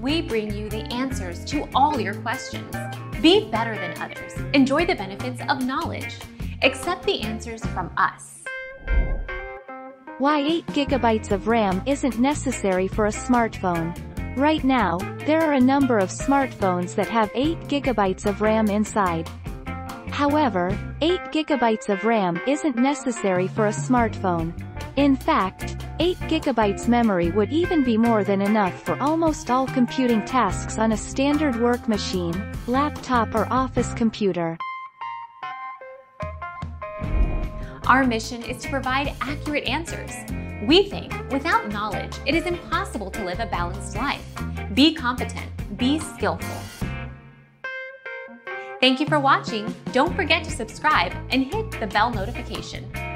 we bring you the answers to all your questions. Be better than others. Enjoy the benefits of knowledge. Accept the answers from us. Why 8 gigabytes of RAM isn't necessary for a smartphone. Right now, there are a number of smartphones that have 8 gigabytes of RAM inside. However, 8 gigabytes of RAM isn't necessary for a smartphone. In fact, 8 gigabytes memory would even be more than enough for almost all computing tasks on a standard work machine, laptop or office computer. Our mission is to provide accurate answers. We think without knowledge, it is impossible to live a balanced life. Be competent, be skillful. Thank you for watching. Don't forget to subscribe and hit the bell notification.